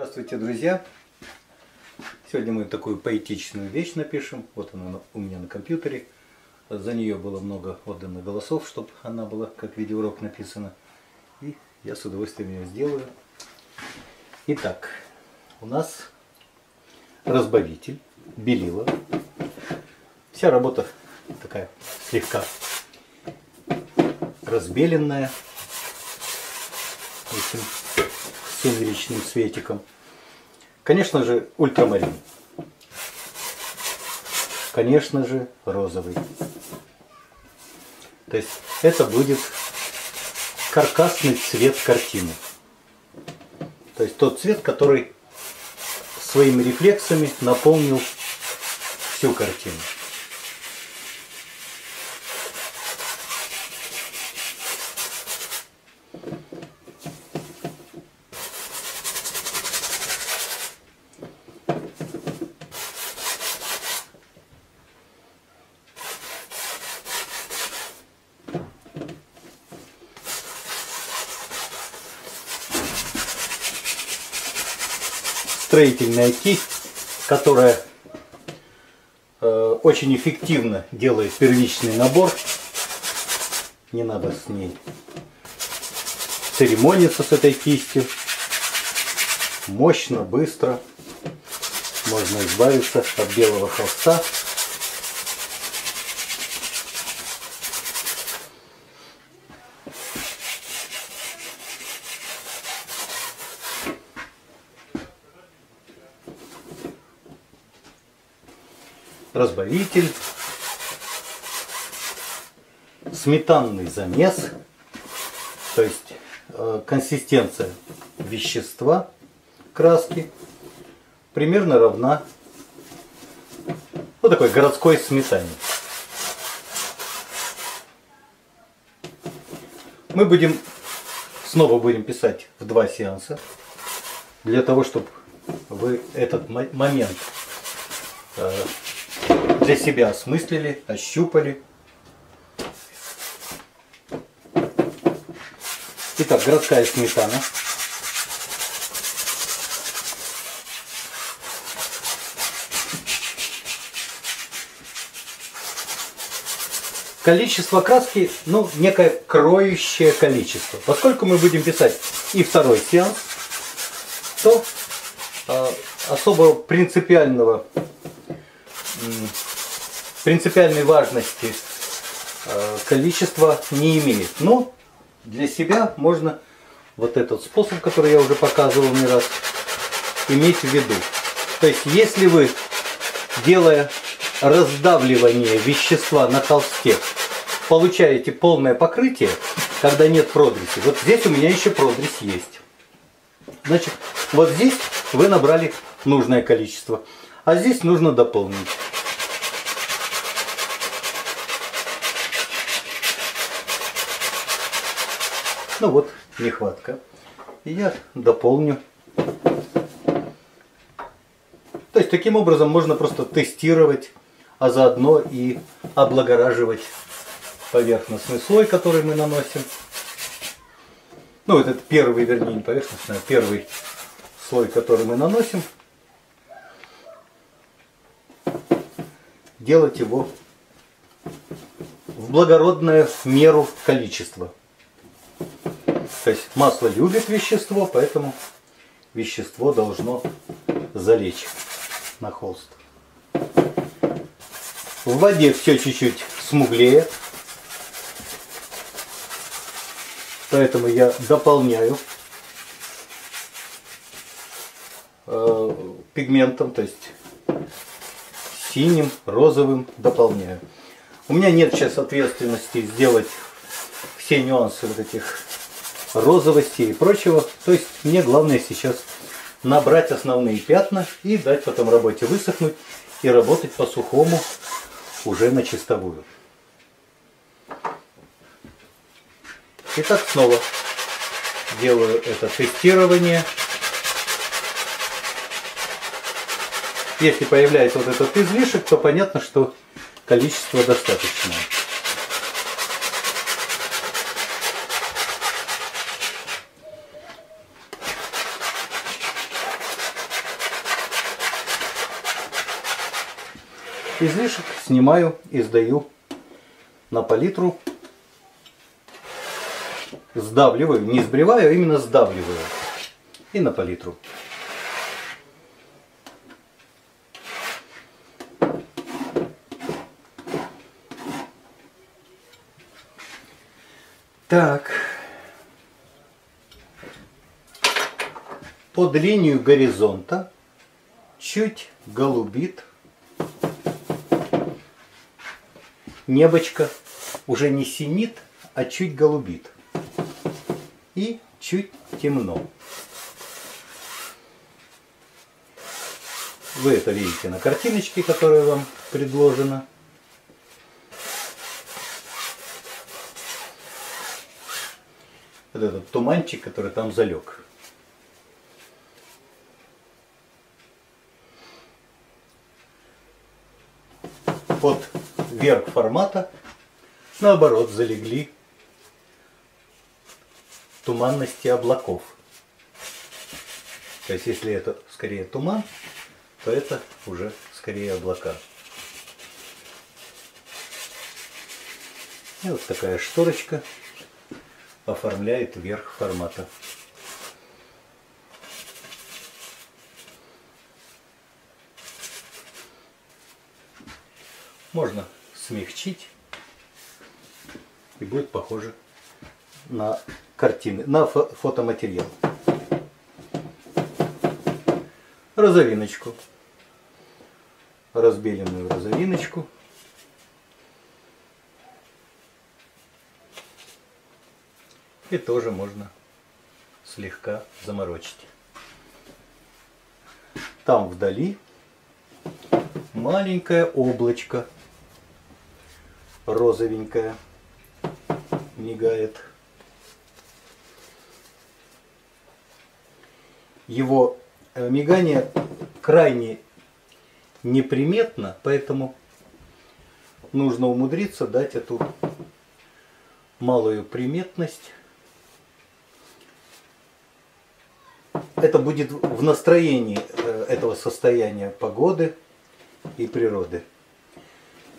Здравствуйте, друзья! Сегодня мы такую поэтичную вещь напишем. Вот она у меня на компьютере. За нее было много отдано голосов, чтобы она была как видеоурок написана. И я с удовольствием ее сделаю. Итак, у нас разбавитель, белила. Вся работа такая слегка разбеленная этим сумеречным цветиком. Конечно же, ультрамарин. Конечно же, розовый. То есть это будет каркасный цвет картины. То есть тот цвет, который своими рефлексами наполнил всю картину. Строительная кисть, которая очень эффективно делает первичный набор. Не надо с ней церемониться, с этой кистью. Мощно, быстро можно избавиться от белого холста. Разбавитель, сметанный замес, то есть консистенция вещества краски примерно равна вот такой городской сметане. Мы снова будем писать в два сеанса, для того чтобы вы этот момент для себя осмыслили, ощупали. Итак, городская сметана. Количество краски, ну, некое кроющее количество. Поскольку мы будем писать и второй сеанс, то особо принципиальной важности количество не имеет. Но для себя можно вот этот способ, который я уже показывал не раз, иметь в виду. То есть если вы, делая раздавливание вещества на холсте, получаете полное покрытие, когда нет продреси. Вот здесь у меня еще продресь есть. Значит, вот здесь вы набрали нужное количество, а здесь нужно дополнить. Ну вот, нехватка. И я дополню. То есть таким образом можно просто тестировать, а заодно и облагораживать поверхностный слой, который мы наносим. Ну, этот первый, вернее, не поверхностный, а первый слой, который мы наносим. Делать его в благородное в меру количество. То есть масло любит вещество, поэтому вещество должно залечь на холст. В воде все чуть-чуть смуглее, поэтому я дополняю пигментом, то есть синим, розовым дополняю. У меня нет сейчас ответственности сделать все нюансы вот этих розовости и прочего. То есть мне главное сейчас набрать основные пятна и дать потом работе высохнуть и работать по сухому уже на чистовую. Итак, снова делаю это тестирование. Если появляется вот этот излишек, то понятно, что количество достаточное. Излишек снимаю и сдаю на палитру. Сдавливаю, не сбриваю, а именно сдавливаю. И на палитру. Так. Под линию горизонта чуть голубит небочко, уже не синит, а чуть голубит. И чуть темно. Вы это видите на картиночке, которая вам предложена. Вот этот туманчик, который там залег. Под верх формата наоборот залегли туманности облаков. То есть если это скорее туман, то это уже скорее облака. И вот такая шторочка оформляет верх формата. Можно смягчить, и будет похоже на картины, на фотоматериал. Розовиночку. Разбеленную розовиночку. И тоже можно слегка заморочить. Там вдали маленькое облачко. Розовенькая мигает. Его мигание крайне неприметно, поэтому нужно умудриться дать эту малую приметность. Это будет в настроении этого состояния погоды и природы.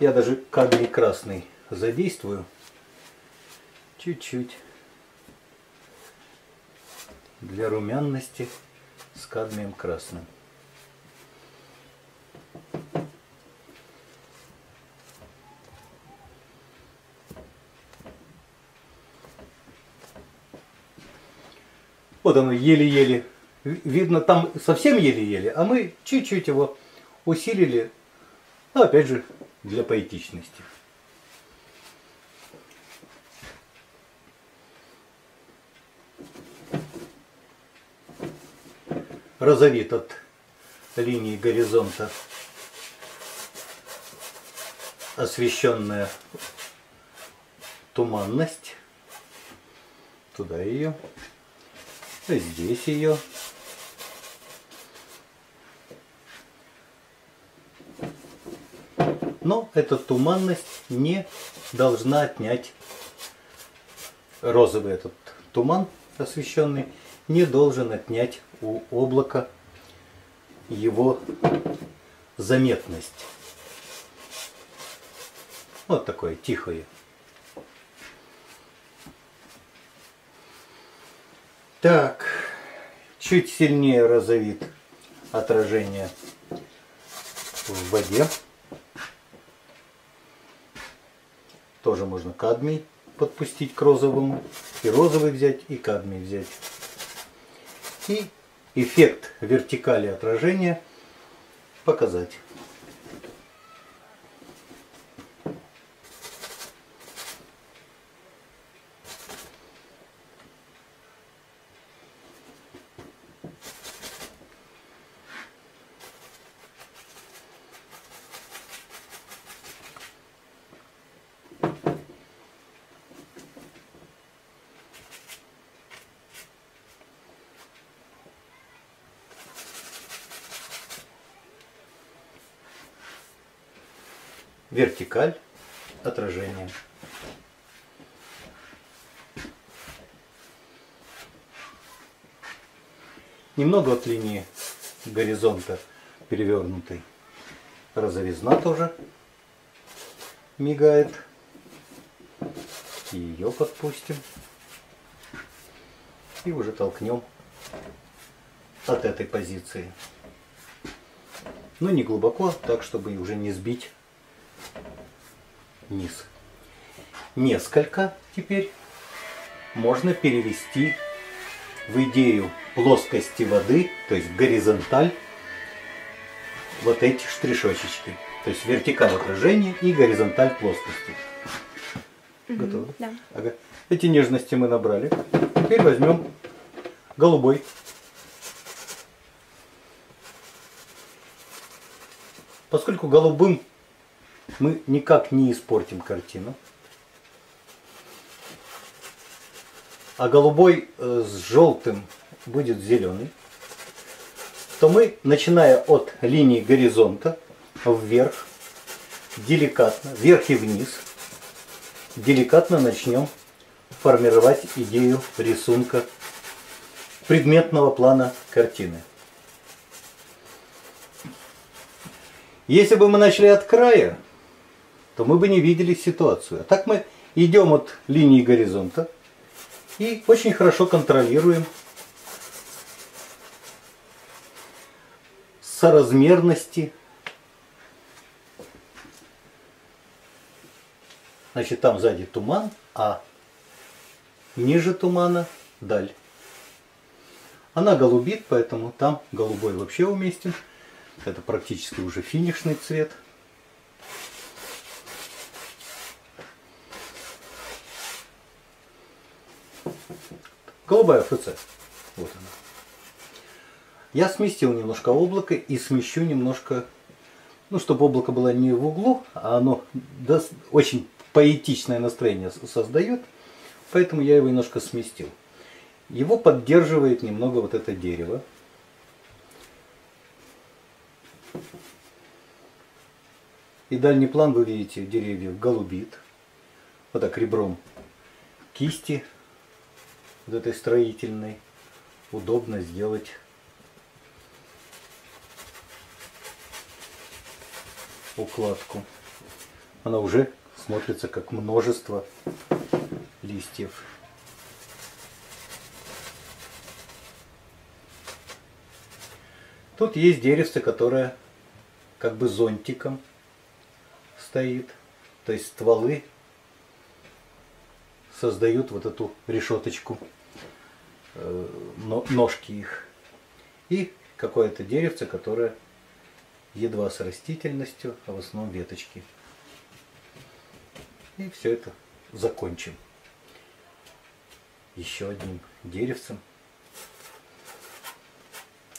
Я даже кадрик красный задействую чуть-чуть для румяности с кадмием красным. Вот оно еле-еле видно, там совсем еле-еле, а мы чуть-чуть его усилили, но опять же для поэтичности. Розовит от линии горизонта освещенная туманность. Туда ее, а здесь ее. Но эта туманность не должна отнять, розовый этот туман освещенный не должен отнять у облака его заметность. Вот такое тихое. Так, чуть сильнее розовит отражение в воде. Тоже можно кадмий подпустить к розовому. И розовый взять, и кадмий взять. И эффект вертикали отражения показать. Вертикаль отражения. Немного от линии горизонта перевернутой. Разрезна тоже мигает. Ее подпустим. И уже толкнем от этой позиции. Но не глубоко, так чтобы уже не сбить низ. Несколько теперь можно перевести в идею плоскости воды, то есть горизонталь, вот эти штришочечки. То есть вертикаль отражения и горизонталь плоскости. Готово? Да. Ага. Эти нежности мы набрали. Теперь возьмем голубой. Поскольку голубым мы никак не испортим картину. А голубой с желтым будет зеленый. То мы, начиная от линии горизонта вверх, деликатно, вверх и вниз, деликатно начнем формировать идею рисунка предметного плана картины. Если бы мы начали от края, то мы бы не видели ситуацию. А так мы идем от линии горизонта и очень хорошо контролируем соразмерности. Значит, там сзади туман, а ниже тумана даль. Она голубит, поэтому там голубой вообще уместен. Это практически уже финишный цвет. Голубая ФЦ. Вот она. Я сместил немножко облако и смещу немножко, ну, чтобы облако было не в углу, а оно очень поэтичное настроение создает. Поэтому я его немножко сместил. Его поддерживает немного вот это дерево. И дальний план, вы видите, деревья голубит. Вот так ребром кисти вот этой строительной удобно сделать укладку. Она уже смотрится как множество листьев. Тут есть деревце, которое как бы зонтиком стоит. То есть стволы создают вот эту решеточку, ножки их. И какое-то деревце, которое едва с растительностью, а в основном веточки. И все это закончим еще одним деревцем.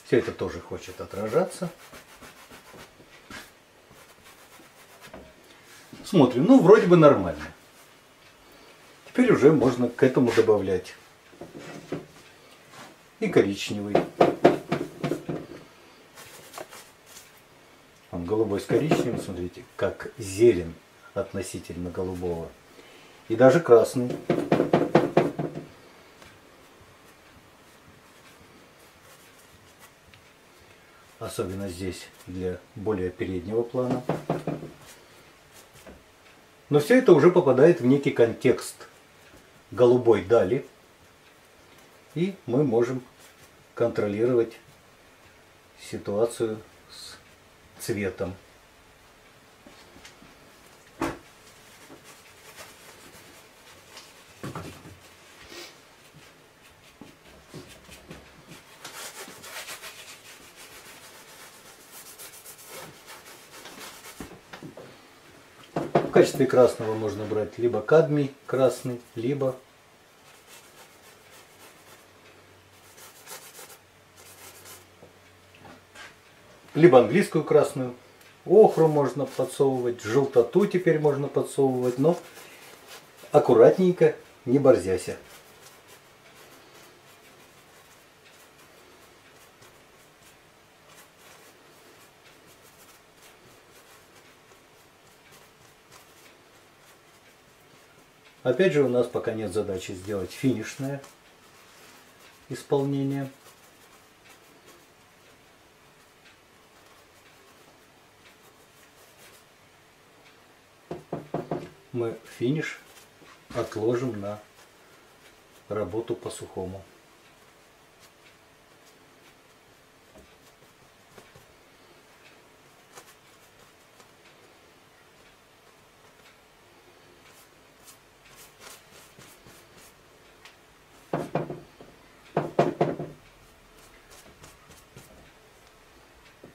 Все это тоже хочет отражаться. Смотрим, ну вроде бы нормально. Теперь уже можно к этому добавлять и коричневый. Он голубой с коричневым, смотрите, как зелен относительно голубого. И даже красный. Особенно здесь для более переднего плана. Но все это уже попадает в некий контекст голубой дали. И мы можем контролировать ситуацию с цветом. В качестве красного можно брать либо кадмий красный, либо английскую красную. Охру можно подсовывать, желтоту теперь можно подсовывать, но аккуратненько, не борзяся. Опять же, у нас пока нет задачи сделать финишное исполнение. мы финиш отложим на работу по сухому.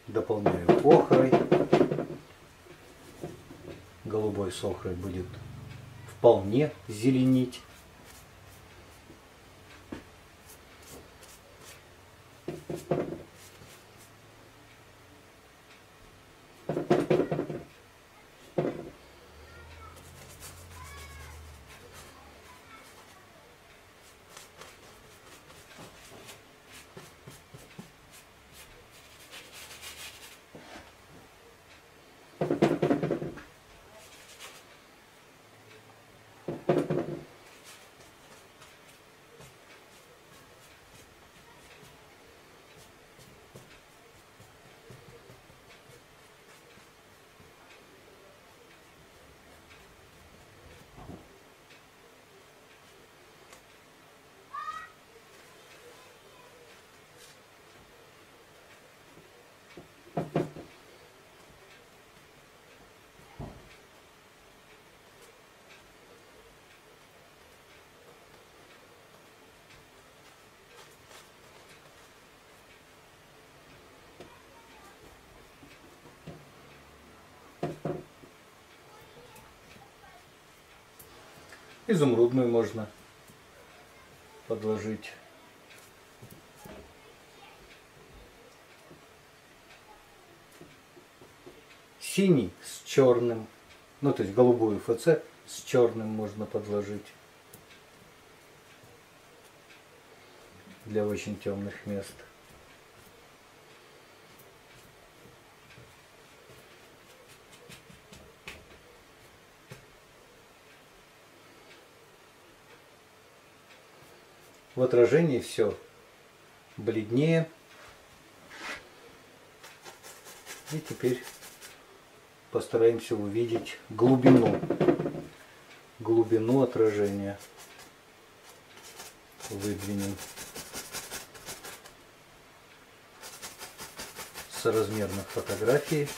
Дополняю охрой. Голубой с охрой будет вполне зеленить. Изумрудную можно подложить. Синий с черным, ну то есть голубую ФЦ с черным можно подложить для очень темных мест. В отражении все бледнее. И теперь постараемся увидеть глубину отражения. Выдвинем соразмерно фотографии.